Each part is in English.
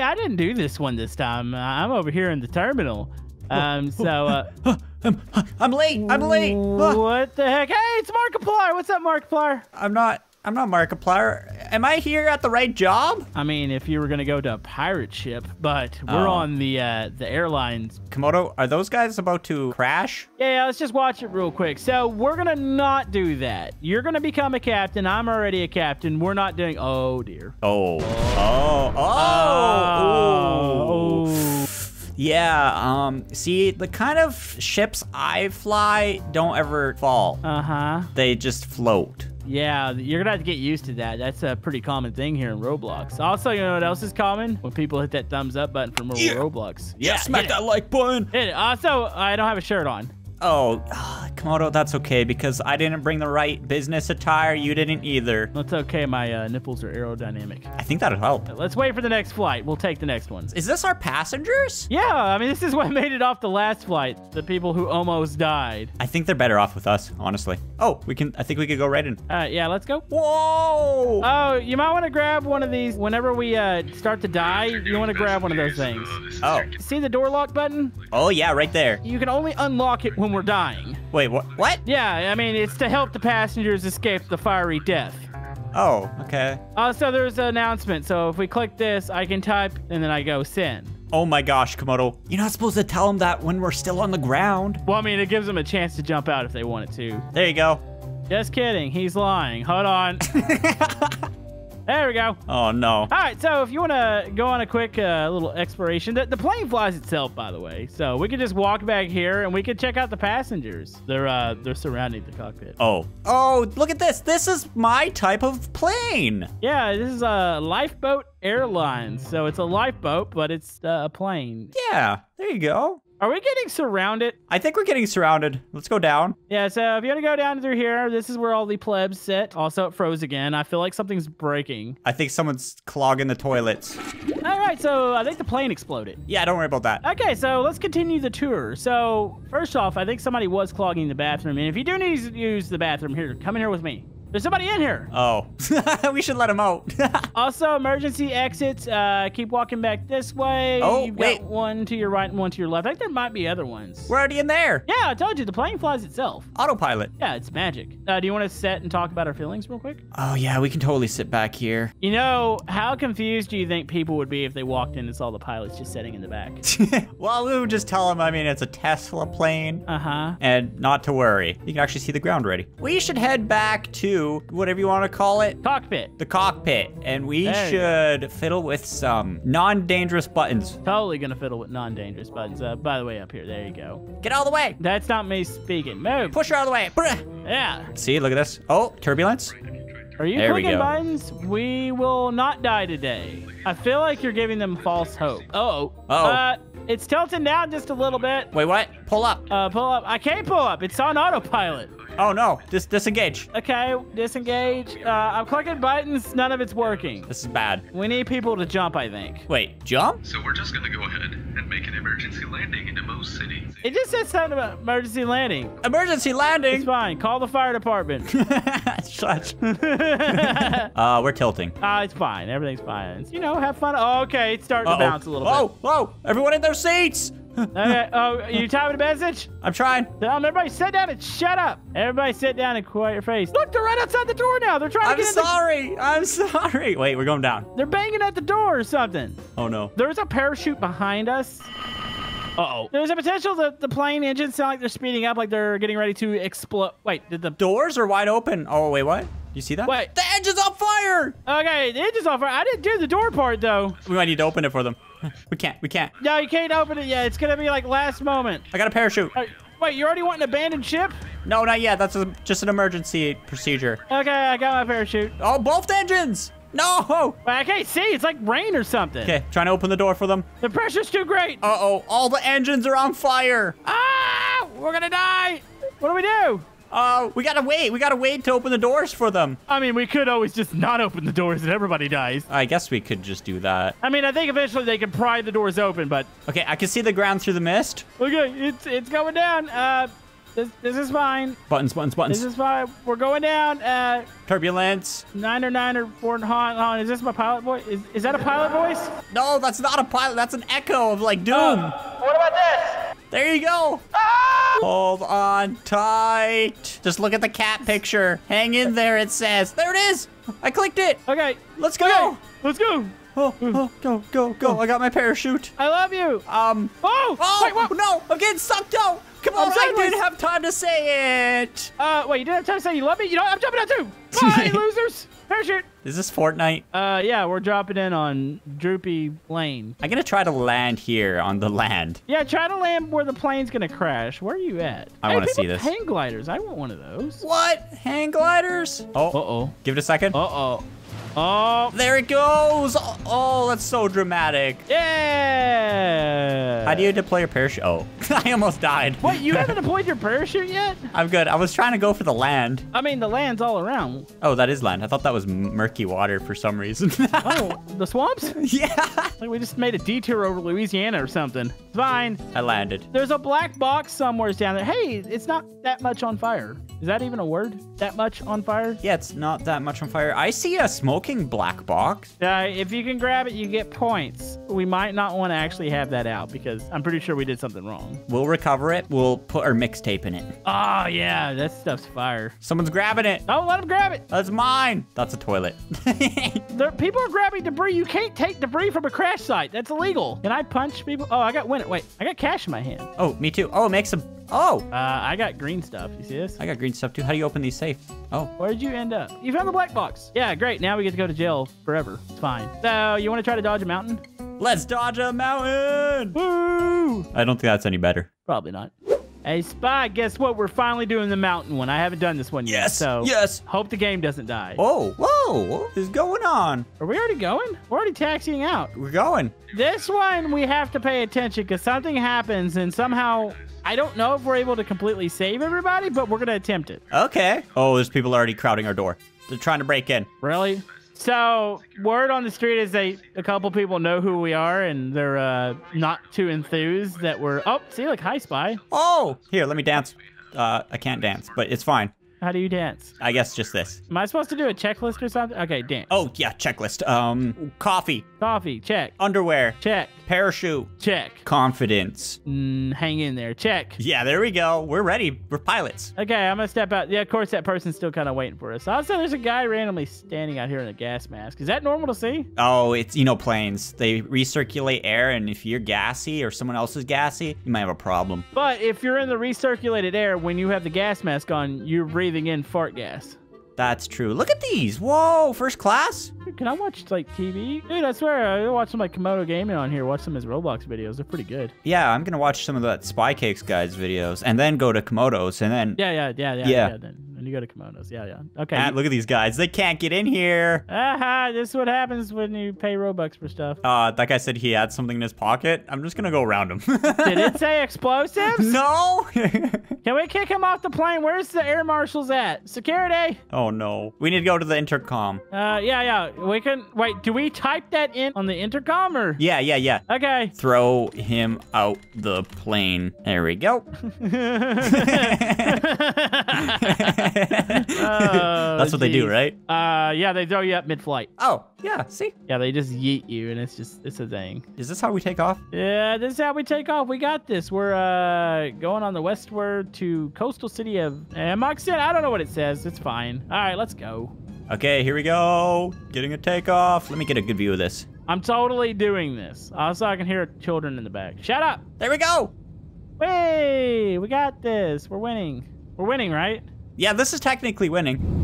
hey, I didn't do this one this time. I'm over here in the terminal. I'm late. I'm late. What the heck? Hey, it's Markiplier. What's up, Markiplier? I'm not Markiplier. Am I here at the right job? I mean, if you were gonna go to a pirate ship, but we're on the airlines. Camodo, are those guys about to crash? Yeah, let's just watch it real quick. So we're gonna not do that. You're gonna become a captain. I'm already a captain. We're not doing. Oh dear. Oh. Oh. Oh. Oh. Oh. Yeah, see, the kind of ships I fly don't ever fall. Uh-huh. They just float. Yeah, you're gonna have to get used to that. That's a pretty common thing here in Roblox. Also, you know what else is common? When people hit that thumbs up button for more Roblox. Yeah, smack that like button. Hit it. Also, I don't have a shirt on. Oh, Camodo, that's okay, because I didn't bring the right business attire. You didn't either. That's okay. My nipples are aerodynamic. I think that'll help. Let's wait for the next flight. We'll take the next one. Is this our passengers? Yeah, I mean, this is what made it off the last flight. The people who almost died. I think they're better off with us, honestly. Oh, I think we could go right in. Yeah, let's go. Whoa! Oh, you might want to grab one of these. Whenever we start to die, you want to grab one of those things. Oh. See the door lock button? Oh, yeah, right there. You can only unlock it when we're dying. Wait, what? Yeah, I mean, it's to help the passengers escape the fiery death. Oh, okay. Also, there's an announcement. So if we click this, I can type, and then I go send. Oh my gosh, Camodo. You're not supposed to tell them that when we're still on the ground. Well, I mean, it gives them a chance to jump out if they wanted to. There you go. Just kidding. He's lying. Hold on. There we go. Oh, no. All right, so if you want to go on a quick little exploration, the plane flies itself, by the way. So we could just walk back here, and we could check out the passengers. They're surrounding the cockpit. Oh. Oh, look at this. This is my type of plane. Yeah, this is a Lifeboat Airlines. So it's a lifeboat, but it's a plane. Yeah, there you go. Are we getting surrounded? I think we're getting surrounded. Let's go down. Yeah, so if you want to go down through here, this is where all the plebs sit. Also, it froze again. I feel like something's breaking. I think someone's clogging the toilets. All right, so I think the plane exploded. Yeah, don't worry about that. Okay, so let's continue the tour. So first off, I think somebody was clogging the bathroom. And if you do need to use the bathroom here, come in here with me. There's somebody in here. Oh, we should let him out. Also, emergency exits. Keep walking back this way. Oh, you've got one to your right and one to your left. I think there might be other ones. We're already in there. Yeah, I told you. The plane flies itself. Autopilot. Yeah, it's magic. Do you want to sit and talk about our feelings real quick? Oh, yeah, we can totally sit back here. You know, how confused do you think people would be if they walked in and saw the pilots just sitting in the back? Well, we would just tell them, I mean, it's a Tesla plane. Uh-huh. And not to worry. You can actually see the ground already. We should head back to whatever you want to call it. Cockpit. The cockpit. And we should fiddle with some non-dangerous buttons. Totally gonna fiddle with non-dangerous buttons. By the way, up here. There you go. Get out of the way. That's not me speaking. Move. Push her out of the way. Yeah. See, look at this. Oh, turbulence. Are you clicking buttons? We will not die today. I feel like you're giving them false hope. Uh-oh. Uh-oh. It's tilting down just a little bit. Wait, what? Pull up. Pull up. I can't pull up. It's on autopilot. Oh, no. Disengage. Okay, disengage. I'm clicking buttons. None of it's working. This is bad. We need people to jump, I think. Wait, jump? So we're just going to go ahead and make an emergency landing in Amo City. It just says something about emergency landing. Emergency landing? It's fine. Call the fire department. Shut. We're tilting. It's fine. Everything's fine. You know, have fun. Oh, okay, it's starting to bounce a little bit. Whoa, whoa. Everyone in their seats. Okay. Oh, you typing a message? I'm trying. Tell them everybody sit down and shut up. Everybody sit down and quiet your face. Look, they're right outside the door now. They're trying to get in. I'm sorry. Wait, we're going down. They're banging at the door or something. Oh, no. There's a parachute behind us. Uh-oh. There's a potential that the plane engines sound like they're speeding up, like they're getting ready to explode. Wait, the doors are wide open. Oh, wait, what? You see that? Wait. The engine's on fire! Okay, the engine's on fire. I didn't do the door part, though. We might need to open it for them. We can't. No, you can't open it yet. It's going to be like last moment. I got a parachute. Wait, you already want an abandoned ship? No, not yet. That's just an emergency procedure. Okay, I got my parachute. Oh, both engines! No! Wait, I can't see. It's like rain or something. Okay, trying to open the door for them. The pressure's too great. Uh-oh, all the engines are on fire. Ah! We're going to die. What do we do? We gotta wait. We gotta wait to open the doors for them. I mean, we could always just not open the doors and everybody dies. I guess we could just do that. I mean, I think eventually they can pry the doors open, but... Okay, I can see the ground through the mist. Okay, it's going down. This is fine. Buttons, buttons, buttons. This is fine. We're going down. Turbulence. 9 or 9 or 4. Is this my pilot voice? Is that a pilot voice? No, that's not a pilot. That's an echo of like Doom. What about this? There you go. Ah! Hold on tight. Just look at the cat picture. Hang in there. It says. There it is. I clicked it. Okay. Let's go. Okay. Let's go. Oh, oh, go, go, go. I got my parachute. I love you. Oh, oh wait, what? No, I'm getting sucked out. Come on, I didn't have time to say it. Wait, you didn't have time to say you love me? You know, I'm jumping out too. Bye, losers. Parachute. Is this Fortnite? Yeah, we're dropping in on Droopy Lane. I'm gonna try to land here on the land. Yeah, try to land where the plane's gonna crash. Where are you at? I want to see this. Hang gliders. I want one of those. What? Hang gliders? Oh, uh-oh. Give it a second. Uh-oh. Oh, there it goes. Oh, that's so dramatic. Yeah. How do you deploy your parachute? Oh, I almost died. What, you haven't deployed your parachute yet? I'm good. I was trying to go for the land. I mean, the land's all around. Oh, that is land. I thought that was murky water for some reason. Oh, the swamps? Yeah. Like we just made a detour over Louisiana or something. It's fine. I landed. There's a black box somewhere down there. Hey, it's not that much on fire. Is that even a word? That much on fire? Yeah, it's not that much on fire. I see a smoking black box. If you can grab it, you get points. We might not want to actually have that out because I'm pretty sure we did something wrong. We'll recover it. We'll put our mixtape in it. Oh, yeah. That stuff's fire. Someone's grabbing it. Don't let them grab it. That's mine. That's a toilet. People are grabbing debris. You can't take debris from a crash site. That's illegal. Can I punch people? Oh, I got win it. Wait, I got cash in my hand. Oh, me too. Oh, it makes a... Oh! I got green stuff. You see this? I got green stuff too. How do you open these safe? Oh. Where'd you end up? You found the black box. Yeah, great. Now we get to go to jail forever. It's fine. So, you want to try to dodge a mountain? Let's dodge a mountain! Woo! I don't think that's any better. Probably not. Hey, Spy, guess what? We're finally doing the mountain one. I haven't done this one yet. Yes, so yes. Hope the game doesn't die. Oh, whoa. What is going on? Are we already going? We're already taxiing out. We're going. This one, we have to pay attention because something happens and somehow... I don't know if we're able to completely save everybody, but we're going to attempt it. Okay. Oh, there's people already crowding our door. They're trying to break in. Really? So word on the street is a couple people know who we are, and they're not too enthused that we're... Oh, see, look, hi, Spy. Oh, here, let me dance. I can't dance, but it's fine. How do you dance? I guess just this. Am I supposed to do a checklist or something? Okay, dance. Oh, yeah, checklist. Coffee. Coffee, check. Underwear. Check. Parachute. Check. Confidence. Hang in there. Check. Yeah, there we go. We're ready. We're pilots. Okay, I'm going to step out. Yeah, of course, that person's still kind of waiting for us. Also, there's a guy randomly standing out here in a gas mask. Is that normal to see? Oh, it's, you know, planes. They recirculate air, and if you're gassy or someone else is gassy, you might have a problem. But if you're in the recirculated air, when you have the gas mask on, you're breathing in fart gas. That's true. Look at these. Whoa, first class. Dude, can I watch like TV? Dude, I swear I watch some like Camodo Gaming on here. Watch some of his Roblox videos. They're pretty good. Yeah, I'm gonna watch some of that SpyCakes guys videos and then go to Camodo's and then yeah. Then you go to Camodo's. Yeah. Okay. Look at these guys. They can't get in here. Aha! This is what happens when you pay Robux for stuff. That guy said he had something in his pocket. I'm just gonna go around him. Did it say explosives? No. Can we kick him off the plane? Where's the air marshals at? Security. Oh no. We need to go to the intercom. Yeah. We can wait, do we type that in on the intercom or? Yeah. Okay. Throw him out the plane. There we go. That's what they do, right? Yeah, they throw you up mid-flight. Oh. Yeah, see? Yeah, they just yeet you, and it's a thing. Is this how we take off? Yeah, this is how we take off. We got this. We're going on the westward to coastal city of Amoxin. I don't know what it says. It's fine. All right, let's go. Okay, here we go. Getting a takeoff. Let me get a good view of this. I'm totally doing this. Also, I can hear children in the back. Shut up. There we go. Hey, we got this. We're winning. We're winning, right? Yeah, this is technically winning.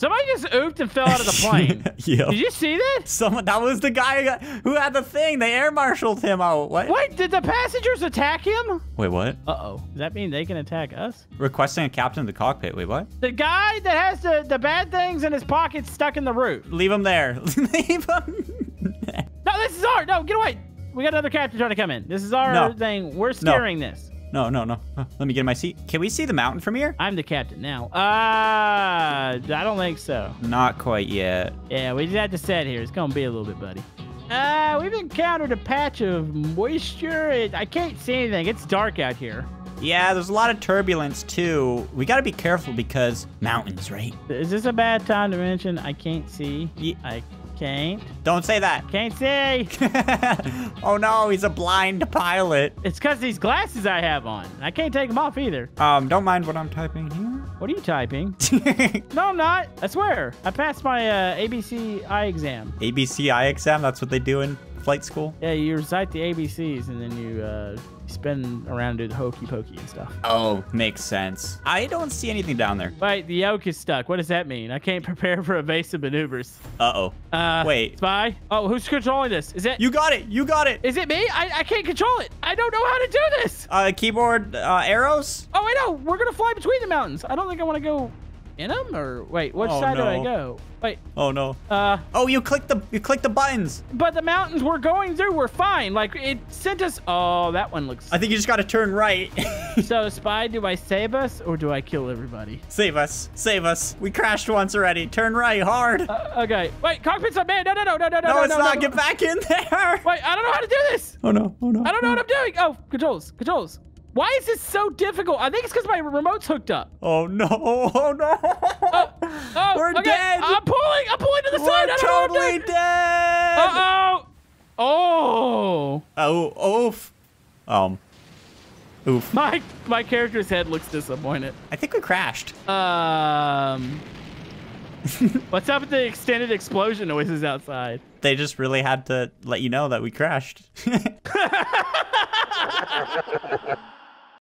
Somebody just oofed and fell out of the plane. Yo. Did you see that? That was the guy who had the thing. They air marshaled him out. What? Wait, did the passengers attack him? Wait, what? Uh-oh. Does that mean they can attack us? Requesting a captain in the cockpit. Wait, what? The guy that has the bad things in his pockets stuck in the roof. Leave him there. Leave him there. No, this is our... No, get away. We got another captain trying to come in. This is our thing. We're steering this. No. Let me get in my seat. Can we see the mountain from here? I'm the captain now. I don't think so. Not quite yet. Yeah, we just had to set here. It's going to be a little bit, buddy. We've encountered a patch of moisture. I can't see anything. It's dark out here. Yeah, there's a lot of turbulence too. We gotta be careful because mountains, right? Is this a bad time to mention I can't see? I can't. Don't say that. Can't see. Oh no, he's a blind pilot. It's because these glasses I have on. I can't take them off either. Don't mind what I'm typing here. What are you typing? No, I'm not. I swear. I passed my ABC eye exam. ABC eye exam? That's what they do in flight school? Yeah, you recite the ABCs and then you spin around and do the hokey pokey and stuff. Oh, makes sense. I don't see anything down there. Wait, the yoke is stuck. What does that mean? I can't prepare for evasive maneuvers. Uh-oh. Wait. Spy? Oh, who's controlling this? Is it? You got it. You got it. Is it me? I can't control it. I don't know how to do this. Keyboard arrows? Oh, I know. We're going to fly between the mountains. I don't think I want to go in them or wait, which side did I go? Wait. Oh no. Oh, you click the buttons. But the mountains we're going through were fine. Like it sent us. Oh, that one looks. I think you just got to turn right. So, Spy, do I save us or do I kill everybody? Save us. Save us. We crashed once already. Turn right hard. Okay. Wait, cockpit's up, man. No. No, it's not. No. Get back in there. Wait, I don't know how to do this. Oh no. Oh no. I don't know what I'm doing. Oh, controls. Why is this so difficult? I think it's because my remote's hooked up. Oh, no. Oh, no. Oh, we're dead. I'm pulling to the side. We're totally dead. Uh-oh. Oh. Oh, oof. Oof. My character's head looks disappointed. I think we crashed. What's up with the extended explosion noises outside? They just really had to let you know that we crashed.